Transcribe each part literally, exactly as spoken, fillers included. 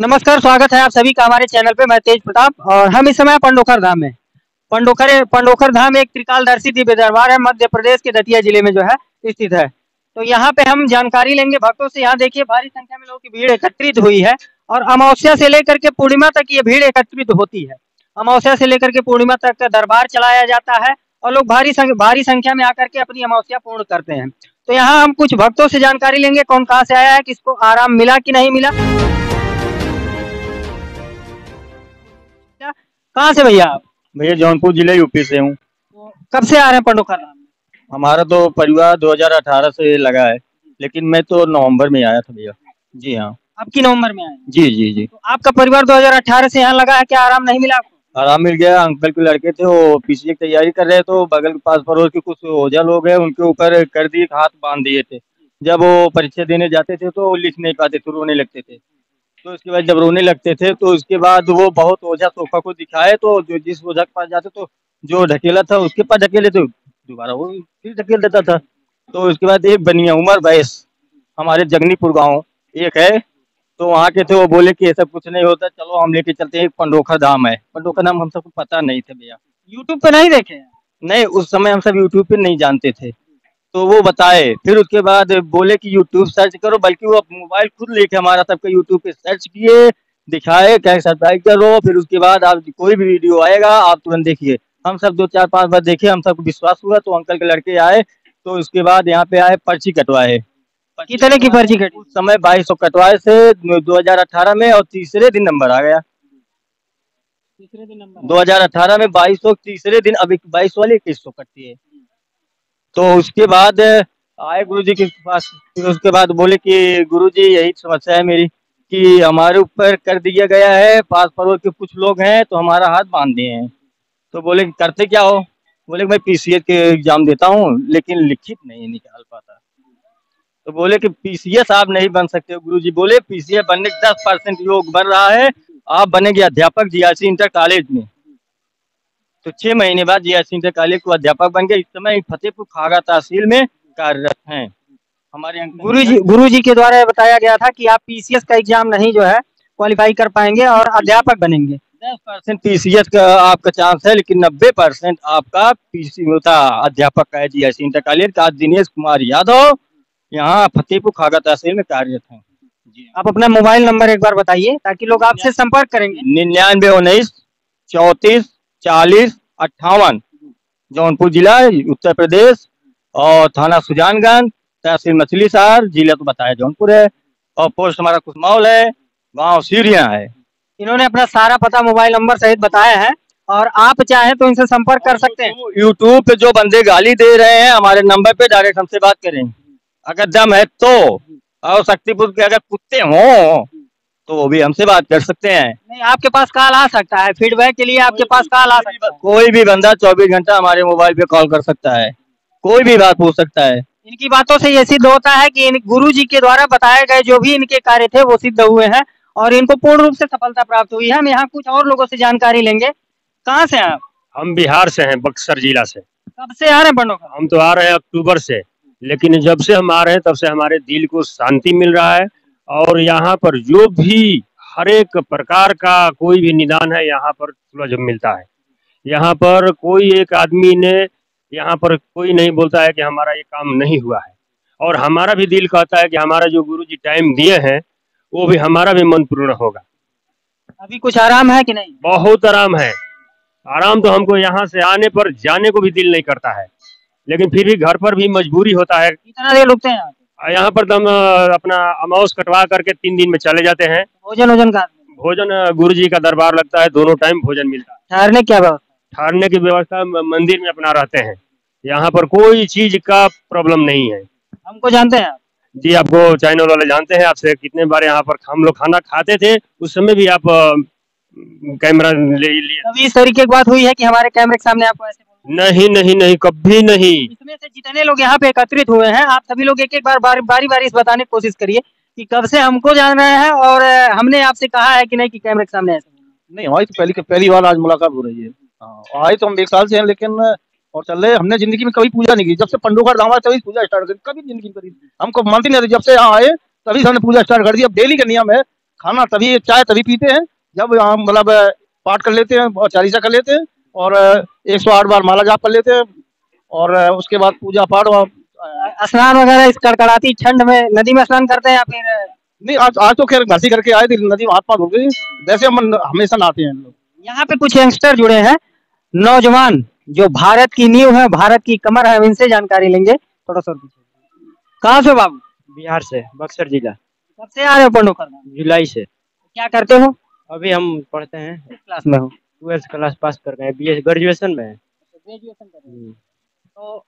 नमस्कार, स्वागत है आप सभी का हमारे चैनल पे। मैं तेज प्रताप और हम इस समय पंडोखर धाम में। पंडोखर पंडोखर धाम एक त्रिकालदर्शी दिव्य दरबार है, मध्य प्रदेश के दतिया जिले में जो है स्थित है। तो यहाँ पे हम जानकारी लेंगे भक्तों से। यहाँ देखिए भारी संख्या में लोगों की भीड़ एकत्रित हुई है और अमावस्या से लेकर के पूर्णिमा तक ये भीड़ एकत्रित होती है। अमावस्या से लेकर के पूर्णिमा तक का दरबार चलाया जाता है और लोग भारी भारी संख्या में आकर के अपनी अमावस्या पूर्ण करते हैं। तो यहाँ हम कुछ भक्तों से जानकारी लेंगे, कौन कहाँ से आया है, किसको आराम मिला कि नहीं मिला। कहाँ से भैया आप? भैया जौनपुर जिले यूपी से हूँ। तो कब से आ रहे हैं पंडोखर धाम? हमारा तो परिवार दो हज़ार अठारह से लगा है, लेकिन मैं तो नवंबर में आया था भैया। जी हाँ। आपकी नवंबर में आया? जी जी जी। तो आपका परिवार दो हज़ार अठारह से यहाँ लगा है, क्या आराम नहीं मिला आपको? आराम मिल गया। अंकल के लड़के थे, वो पीछे की तैयारी कर रहे थे, तो बगल के पास पड़ोस के कुछ ओझा लोग हैं, उनके ऊपर कर दिए, हाथ बांध दिए थे। जब वो परीक्षा देने जाते थे तो लिख नहीं पाते थे, रोने लगते थे। तो उसके बाद जब रोने लगते थे तो उसके बाद वो बहुत ओझा सोफा को दिखाए, तो जो जिस ओझा के पास जाते तो जो ढकेला था उसके पास ढकेले थे, दोबारा वो फिर ढकेल देता था। तो उसके बाद एक बनिया उमर बैस, हमारे जगनीपुर गांव एक है, तो वहाँ के थे, वो बोले कि ये सब कुछ नहीं होता, चलो हम लेके चलते हैं, एक पंडोखर धाम है। पंडोखर धाम हम सबको पता नहीं था भैया, यूट्यूब पे नहीं देखे, नहीं उस समय हम सब यूट्यूब पे नहीं जानते थे। तो वो बताए, फिर उसके बाद बोले कि यूट्यूब सर्च करो, बल्कि वो मोबाइल खुद लेके हमारा सबका यूट्यूब पे सर्च किए, दिखाए, कहे सब्सक्राइब करो, फिर उसके बाद आप कोई भी वीडियो आएगा आप तुरंत देखिए। हम सब दो चार पांच बार देखे, हम सबको विश्वास हुआ, तो अंकल के लड़के आए, तो उसके बाद यहाँ पे आए, पर्ची कटवाए। कितने की पर्ची कटवाई? उस समय बाईस सौ कटवाए से दो हजार अठारह में, और तीसरे दिन नंबर आ गया। तीसरे दिन नंबर दो हजार अठारह में बाईस सौ तीसरे दिन, अभी बाईस वाली इक्कीस सौ कटती है। तो उसके बाद आए गुरुजी के पास, फिर उसके बाद बोले कि गुरुजी यही समस्या है मेरी कि हमारे ऊपर कर दिया गया है, पास पड़ोस के कुछ लोग हैं, तो हमारा हाथ बांध दिए हैं। तो बोले करते क्या हो? बोले मैं पीसीएस के एग्जाम देता हूँ, लेकिन लिखित नहीं निकाल पाता। तो बोले कि पीसीएस आप नहीं बन सकते। गुरुजी बोले पीसीएस बनने के दस परसेंट योग बन रहा है, आप बनेंगे अध्यापक जीआरसी इंटर कॉलेज में। तो छह महीने बाद जीआरसी इंटर कॉलेज को अध्यापक बन गए। इस समय फतेहपुर खागा तहसील में कार्यरत हैं। हमारे गुरुजी गुरुजी के द्वारा बताया गया था कि आप पीसीएस का एग्जाम नहीं जो है क्वालिफाई कर पाएंगे और अध्यापक बनेंगे। दस परसेंट पीसीएस का आपका चांस है, लेकिन नब्बे परसेंट आपका पीसी होता अध्यापक का है जीआरसी इंटर कॉलेज का। दिनेश कुमार यादव यहाँ फतेहपुर खागा तहसील में कार्यरत है। आप अपना मोबाइल नंबर एक बार बताइए ताकि लोग आपसे संपर्क करेंगे। निन्यानवे उन्नीस चौतीस चालीस अट्ठावन, जौनपुर जिला उत्तर प्रदेश, और थाना सुजानगंज, तहसील मछलीसार, जिला तो बताया जौनपुर है, और पोस्ट हमारा कुसमौल है, गांव सीरिया है। इन्होंने अपना सारा पता मोबाइल नंबर सहित बताया है और आप चाहे तो इनसे संपर्क कर सकते हैं। यूट्यूब पे जो बंदे गाली दे रहे हैं हमारे नंबर पे डायरेक्ट हमसे बात करें, अगर दम है तो, और शक्तिपुर के अगर कुत्ते हों तो वो भी हमसे बात कर सकते हैं। नहीं, आपके पास कॉल आ सकता है फीडबैक के लिए, आपके पास कॉल आ सकता है। कोई भी बंदा चौबीस घंटा हमारे मोबाइल पे कॉल कर सकता है, कोई भी बात पूछ सकता है। इनकी बातों से ये सिद्ध होता है कि इन गुरुजी के द्वारा बताए गए जो भी इनके कार्य थे वो सिद्ध हुए हैं और इनको पूर्ण रूप से सफलता प्राप्त हुई है। हम यहाँ कुछ और लोगों से जानकारी लेंगे। कहाँ से आप? हम बिहार से है, बक्सर जिला से। कब से आ रहे हैं पंडोखर? हम तो आ रहे हैं अक्टूबर से, लेकिन जब से हम आ रहे हैं तब से हमारे दिल को शांति मिल रहा है। और यहाँ पर जो भी हर एक प्रकार का कोई भी निदान है यहाँ पर सुलझ मिलता है। यहाँ पर कोई एक आदमी ने, यहाँ पर कोई नहीं बोलता है कि हमारा ये काम नहीं हुआ है। और हमारा भी दिल कहता है कि हमारा जो गुरुजी टाइम दिए हैं वो भी हमारा भी मन पूर्ण होगा। अभी कुछ आराम है कि नहीं? बहुत आराम है। आराम तो हमको यहाँ से आने पर जाने को भी दिल नहीं करता है, लेकिन फिर भी घर पर भी मजबूरी होता है। कितना देर रुकते हैं? यहाँ पर हम अपना अमाउस कटवा करके तीन दिन में चले जाते हैं। भोजन भोजन का भोजन गुरुजी का दरबार लगता है, दोनों टाइम भोजन मिलता है। ठहरने क्या व्यवस्था? ठहरने की व्यवस्था मंदिर में अपना रहते हैं। यहाँ पर कोई चीज का प्रॉब्लम नहीं है। हमको जानते हैं जी, आपको चैनल वाले जानते हैं, आपसे कितने बार यहाँ पर हम लोग खाना खाते थे उस समय भी आप कैमरा ले लिए। इस तरीके की बात हुई है कि हमारे कैमरे के सामने आपको ऐसे? नहीं नहीं नहीं, कभी नहीं। इसमें से जितने लोग यहाँ पे एकत्रित हुए हैं आप सभी लोग एक एक बार बारी बारी, बारी बताने की कोशिश करिए कि कब से हमको जान रहे हैं और हमने आपसे कहा है कि नहीं कि कैमरे के सामने ऐसे नहीं। हमारी तो पहली पहली बार आज मुलाकात हो रही है। आए तो हम एक साल से हैं, लेकिन और चल रहे, हमने जिंदगी में कभी पूजा नहीं की। जब से पंडोखर धाम आया तभी पूजा स्टार्ट करी, कभी जिंदगी में करी हमको मानती नहीं। जब से यहाँ आए तभी हमने पूजा स्टार्ट कर दी। अब डेली का नियम है खाना तभी चाय तभी पीते हैं जब हम मतलब पाठ कर लेते हैं और चालीसा कर लेते हैं और एक सौ आठ बार माला जाप कर लेते हैं और उसके बाद पूजा पाठ और स्नान वगैरह इस कड़कड़ाती ठंड में नदी में स्नान करते हैं या फिर नहीं। आज आज तो खैर घर से करके आए थे, नदी में हाथ पाँव धो गए। वैसे हम हमेशा नहाते हैं लोग। यहाँ पे कुछ यंगस्टर जुड़े हैं, नौजवान जो भारत की नींव है, भारत की कमर है, इनसे जानकारी लेंगे। थोड़ा सा कहाँ से बाबू? बिहार से, बक्सर जिला। कब से आ रहे हो पंडोखर? जुलाई से। क्या करते हो? अभी हम पढ़ते हैं। किस क्लास में हो? ट्वेल्थ क्लास पास कर गए, बी एस ग्रेजुएशन में। ग्रेजुएशन कर रहे हो। तो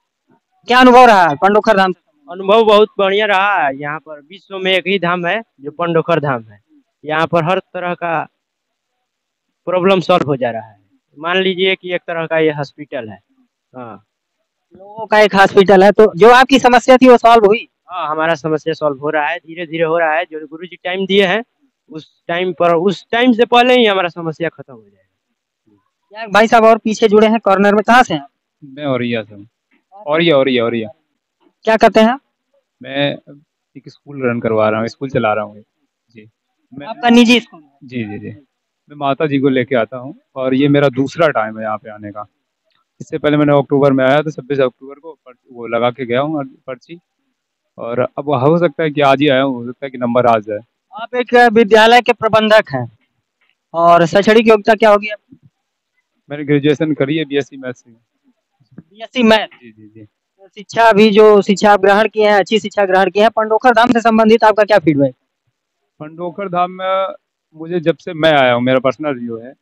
क्या अनुभव रहा पंडोखर धाम? अनुभव बहुत बढ़िया रहा। यहाँ पर विश्व में एक ही धाम है जो पंडोखर धाम है। यहाँ पर हर तरह का प्रॉब्लम सॉल्व हो जा रहा है। मान लीजिए कि एक तरह का ये हॉस्पिटल है, हाँ, लोगों का एक हॉस्पिटल है। तो जो आपकी समस्या थी वो सॉल्व हुई? हाँ, हमारा समस्या सॉल्व हो रहा है, धीरे धीरे हो रहा है। जो गुरु जी टाइम दिए हैं उस टाइम पर, उस टाइम से पहले ही हमारा समस्या खत्म हो जाएगा। यार भाई साहब और पीछे जुड़े हैं कॉर्नर में, कहाँ से हैं? मैं औरिया से हूँ। औरिया औरिया औरिया। क्या करते हैं? मैं एक स्कूल रन करवा रहा हूँ, स्कूल चला रहा हूँ जी। मैं आपका निजी स्कूल? जी जी जी। मैं माता जी को लेके आता हूँ और ये मेरा दूसरा टाइम है यहाँ पे आने का। इससे पहले मैंने अक्टूबर में आया तो छब्बीस अक्टूबर को वो लगा के गया हूँ पर्ची, और अब हो सकता है कि आज ही आया हूँ, हो सकता है कि नंबर आ जाए। आप एक विद्यालय के प्रबंधक हैं और शैक्षणिक योग्यता क्या होगी आप? मैंने ग्रेजुएशन करी है बीएससी मैथ्स में। BSc maths? जी जी जी। शिक्षा भी जो शिक्षा आप ग्रहण किए हैं, अच्छी शिक्षा ग्रहण की है। पंडोखर धाम से संबंधित आपका क्या फीडबैक? पंडोखर धाम में मुझे जब से मैं आया हूँ, मेरा पर्सनल रिव्यू है,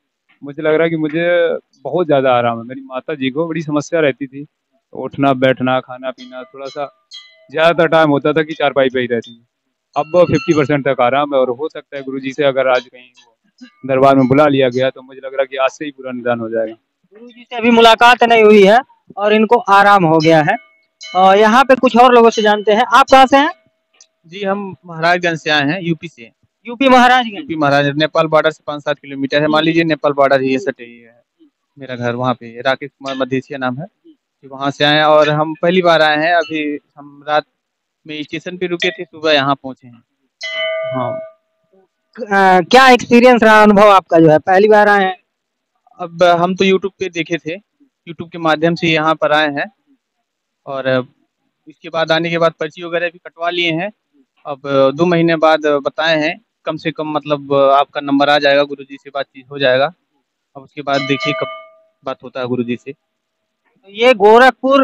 मुझे लग रहा है कि मुझे बहुत ज़्यादा आराम है। मेरी माता जी को बड़ी समस्या रहती थी, उठना बैठना खाना पीना, थोड़ा सा ज़्यादातर टाइम होता था कि चारपाई पे ही रहती थी। अब फिफ्टी परसेंट तक आराम है और हो सकता है गुरुजी से अगर आज कहीं दरबार में बुला लिया गया तो मुझे लग रहा है कि आज से ही पूरा निदान हो जाएगा। गुरुजी से अभी मुलाकात नहीं हुई है और इनको आराम हो गया है। और यहाँ पे कुछ और लोगों से जानते हैं। आप कहाँ से हैं? जी हम महाराजगंज से आए हैं, यूपी से। UP Maharajganj? UP Maharajganj, Nepal border से पाँच सात किलोमीटर है। मान लीजिए नेपाल बॉर्डर ही सटे ही है मेरा घर, वहाँ पे। राकेश कुमार मधेशिया नाम है, वहाँ से आए हैं और हम पहली बार आए हैं। अभी हम रात में स्टेशन पे रुके थे, सुबह यहाँ पहुँचे हैं। हाँ, आ, क्या एक्सपीरियंस रहा, अनुभव आपका जो है? पहली बार आए हैं। अब हम तो यूट्यूब पे देखे थे, यूट्यूब के माध्यम से यहाँ पर आए हैं और इसके बाद आने के बाद पर्ची वगैरह भी कटवा लिए हैं। अब दो महीने बाद बताए हैं कम से कम, मतलब आपका नंबर आ जाएगा, गुरुजी से बातचीत हो जाएगा। अब उसके बाद देखिए कब बात होता है गुरुजी से। ये गोरखपुर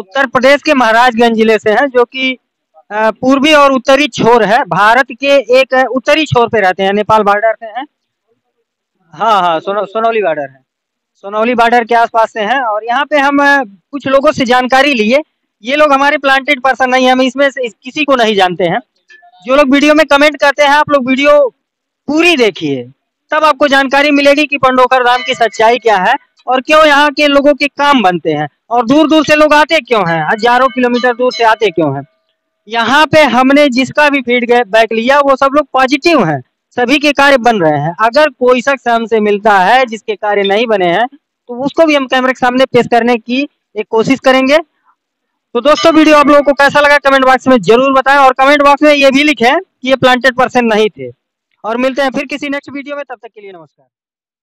उत्तर प्रदेश के महाराजगंज जिले से हैं, जो कि पूर्वी और उत्तरी छोर है, भारत के एक उत्तरी छोर पे रहते हैं, नेपाल बॉर्डर से हैं। हाँ हाँ, सोन, सोनौली बॉर्डर है, सोनौली बॉर्डर के आसपास से हैं। और यहाँ पे हम कुछ लोगों से जानकारी लिए। ये लोग हमारे प्लांटेड पर्सन नहीं है, हम इसमें इस, किसी को नहीं जानते हैं। जो लोग वीडियो में कमेंट करते हैं, आप लोग वीडियो पूरी देखिए, तब आपको जानकारी मिलेगी कि पंडोखर धाम की सच्चाई क्या है और क्यों यहाँ के लोगों के काम बनते हैं और दूर दूर से लोग आते क्यों हैं, हजारों किलोमीटर दूर से आते क्यों हैं। यहाँ पे हमने जिसका भी फीडबैक लिया वो सब लोग पॉजिटिव हैं, सभी के कार्य बन रहे हैं। अगर कोई शख्स हमसे मिलता है जिसके कार्य नहीं बने हैं तो उसको भी हम कैमरे के सामने पेश करने की एक कोशिश करेंगे। तो दोस्तों, वीडियो आप लोगों को कैसा लगा कमेंट बॉक्स में जरूर बताएं और कमेंट बॉक्स में ये भी लिखें कि ये प्लांटेड पर्सन नहीं थे। और मिलते हैं फिर किसी नेक्स्ट वीडियो में, तब तक के लिए नमस्कार।